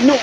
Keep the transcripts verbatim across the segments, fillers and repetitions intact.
not.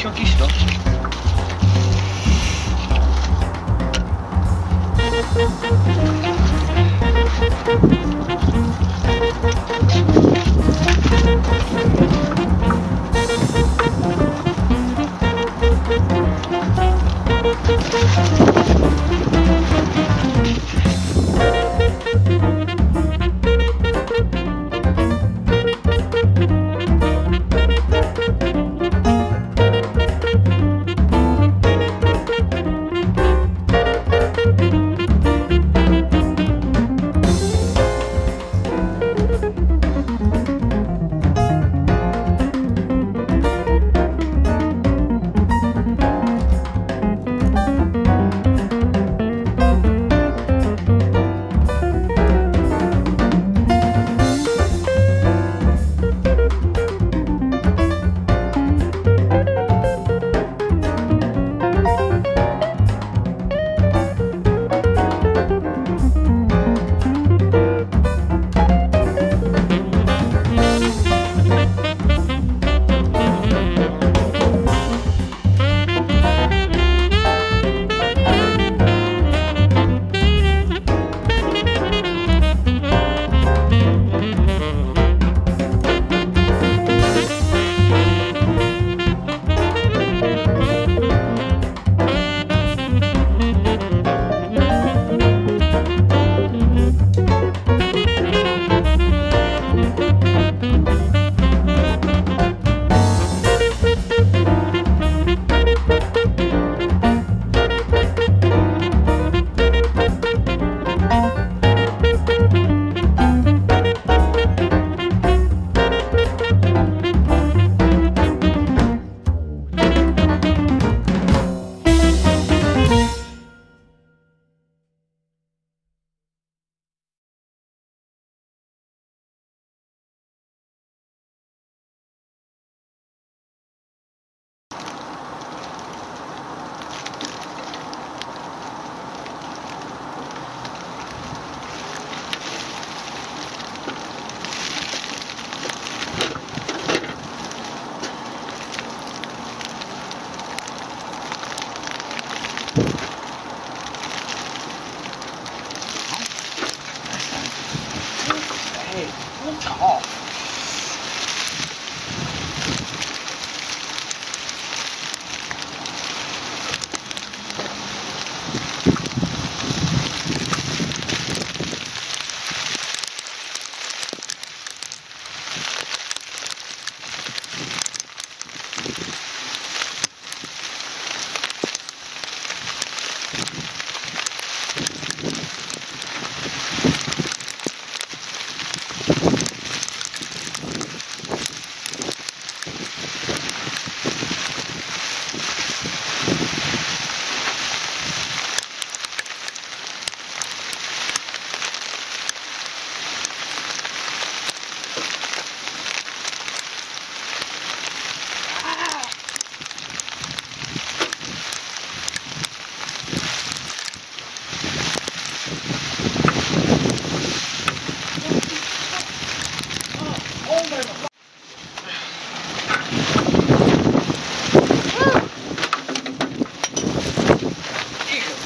Chunky stuff. Thank you.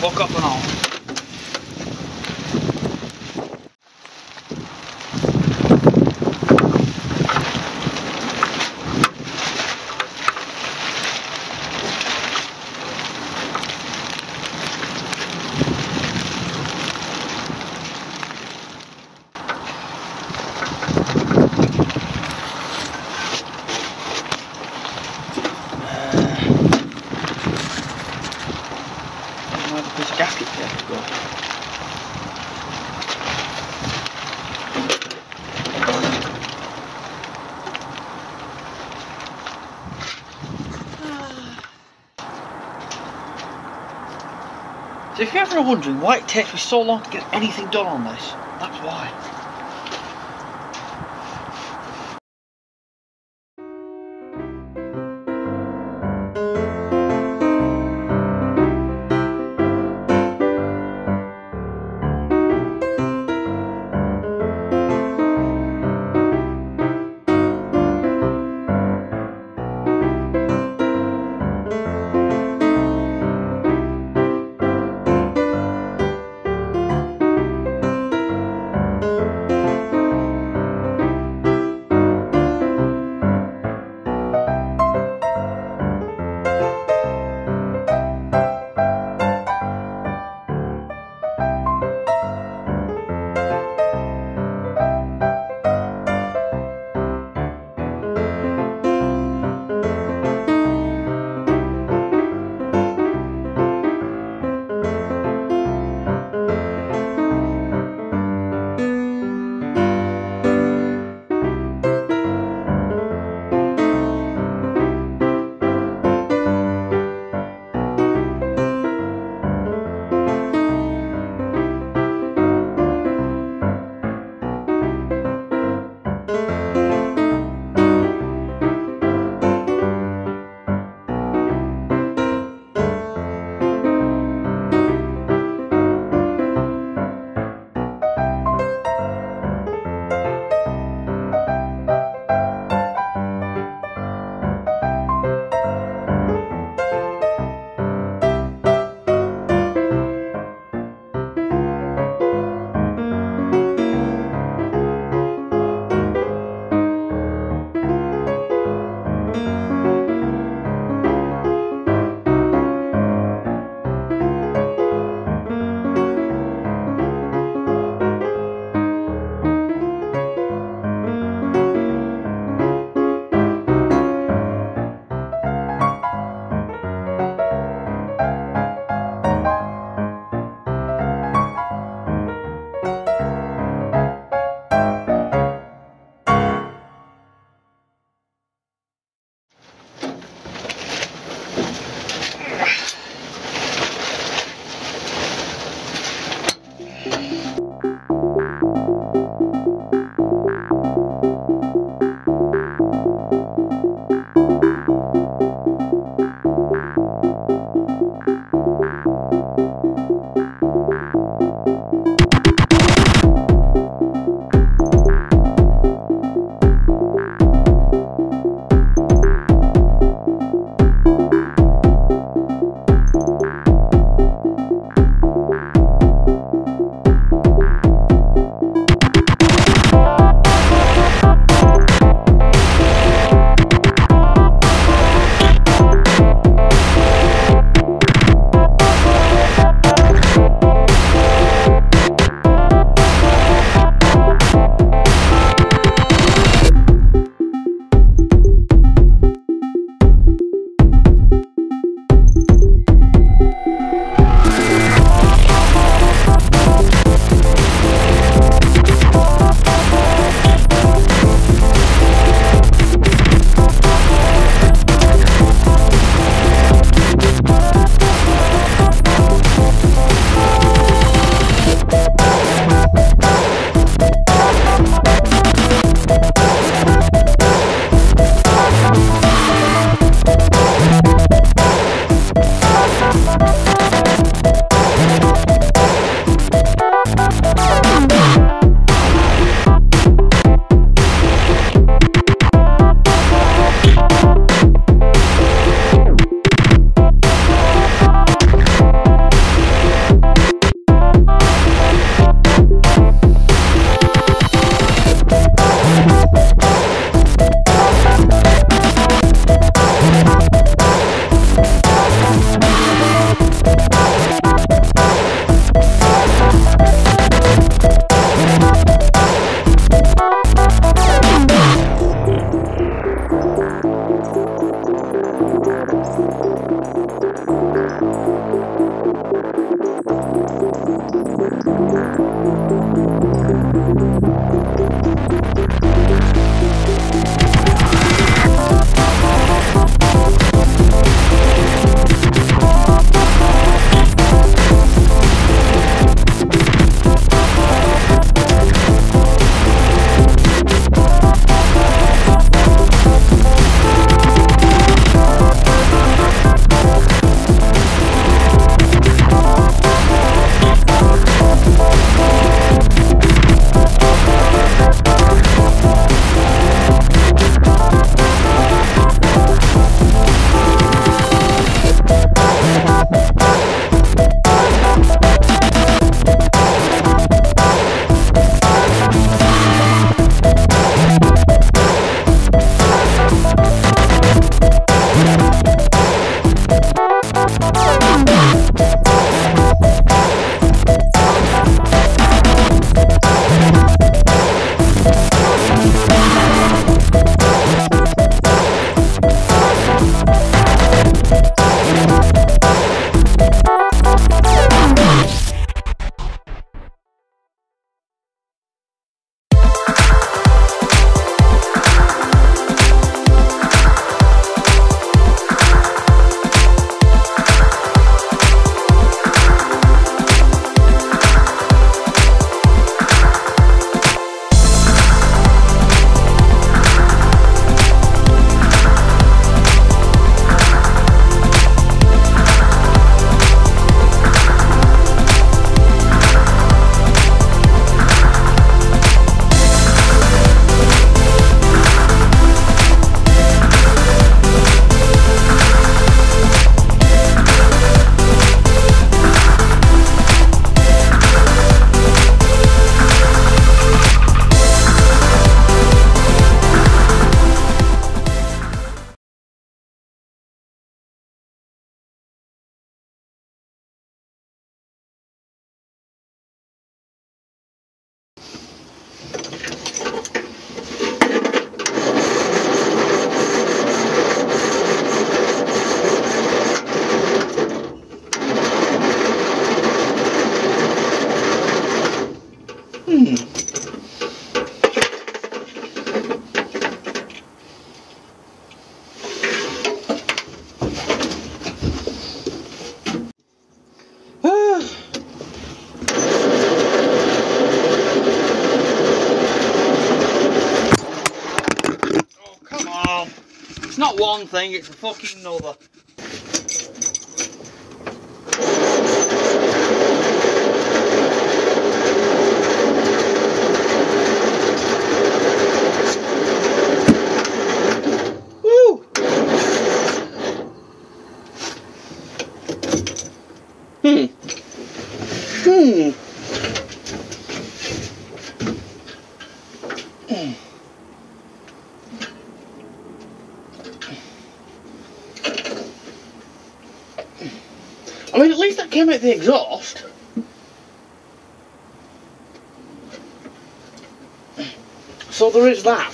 hook up and all. So if you're ever wondering why it takes me so long to get anything done on this, that's why. Thank you. It's not one thing, it's a fucking another. Woo! Hmm. Hmm. I mean, at least that came out the exhaust. So there is that.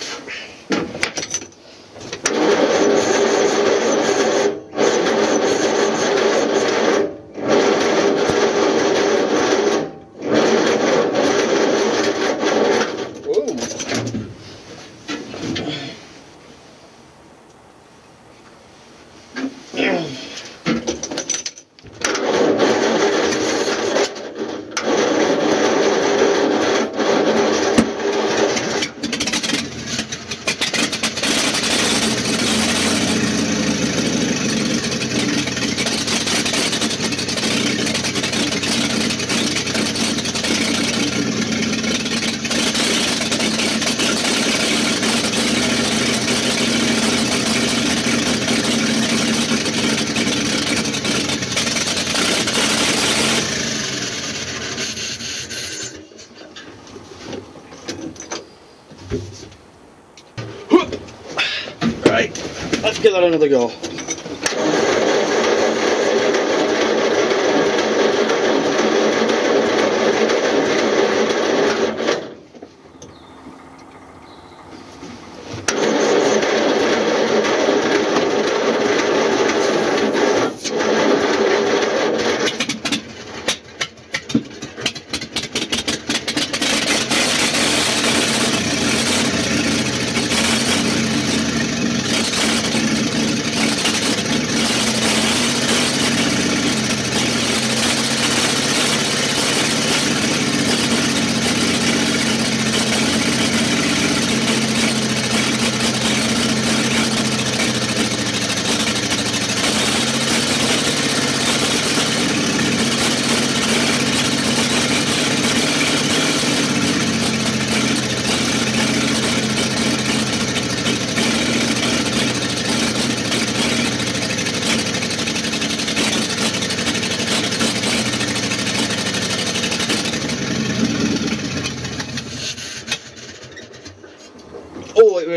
Right, let's give that another go.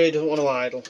away, doesn't want to idle.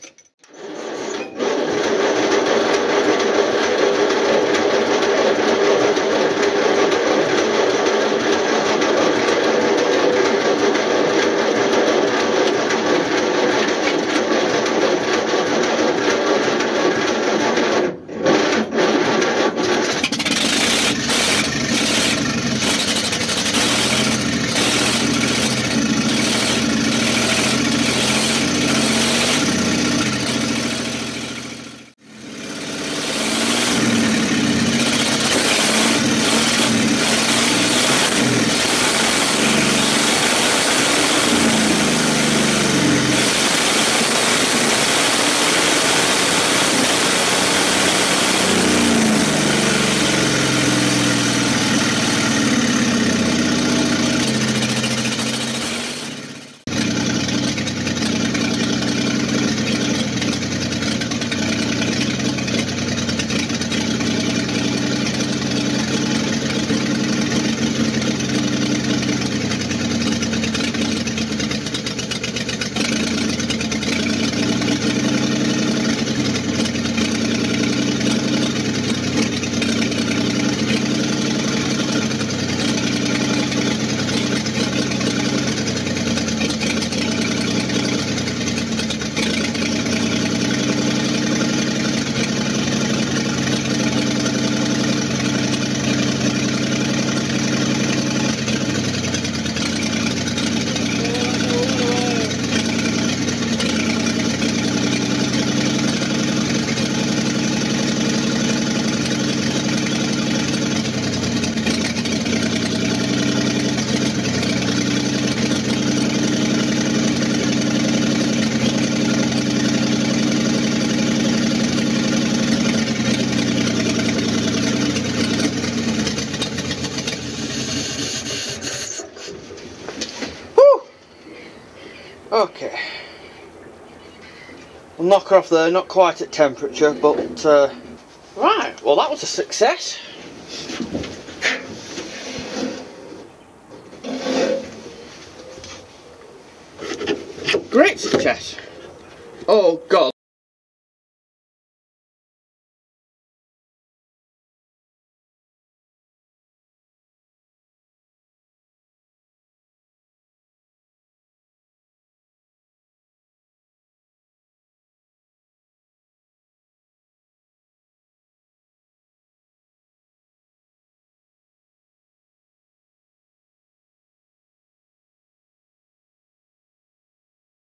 Okay, we'll knock her off there, not quite at temperature, but uh, right, well that was a success. Great success. Oh God.